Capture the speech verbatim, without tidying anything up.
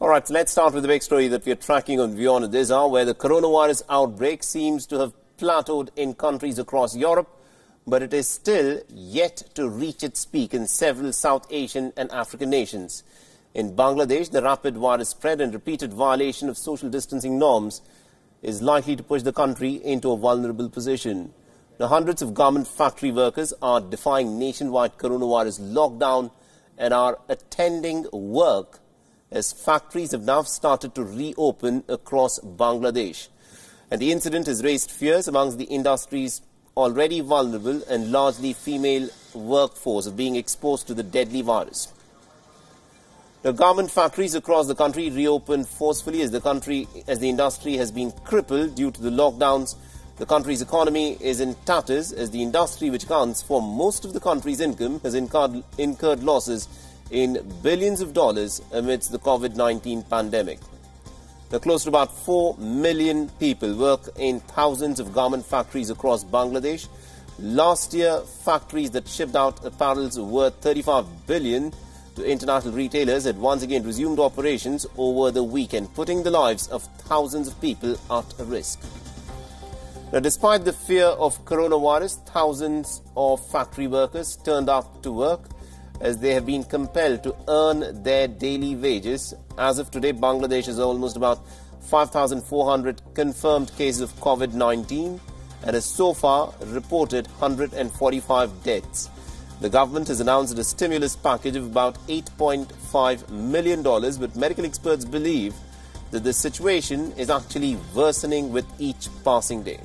All right, let's start with the big story that we are tracking on WION at this hour, where the coronavirus outbreak seems to have plateaued in countries across Europe, but it is still yet to reach its peak in several South Asian and African nations. In Bangladesh, the rapid virus spread and repeated violation of social distancing norms is likely to push the country into a vulnerable position. Now, hundreds of garment factory workers are defying nationwide coronavirus lockdown and are attending work as factories have now started to reopen across Bangladesh. And the incident has raised fears amongst the industry's already vulnerable and largely female workforce of being exposed to the deadly virus. The garment factories across the country reopened forcefully as the country, as the industry has been crippled due to the lockdowns. The country's economy is in tatters as the industry, which accounts for most of the country's income, has incurred, incurred losses in billions of dollars amidst the COVID nineteen pandemic. Now, close to about four million people work in thousands of garment factories across Bangladesh. Last year, factories that shipped out apparels worth thirty-five billion dollars to international retailers had once again resumed operations over the weekend, putting the lives of thousands of people at risk. Now, despite the fear of coronavirus, thousands of factory workers turned up to work as they have been compelled to earn their daily wages. As of today, Bangladesh has almost about five thousand four hundred confirmed cases of COVID nineteen and has so far reported one hundred forty-five deaths. The government has announced a stimulus package of about eight point five million dollars, but medical experts believe that the situation is actually worsening with each passing day.